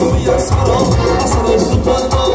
Asana, Asana, Asana,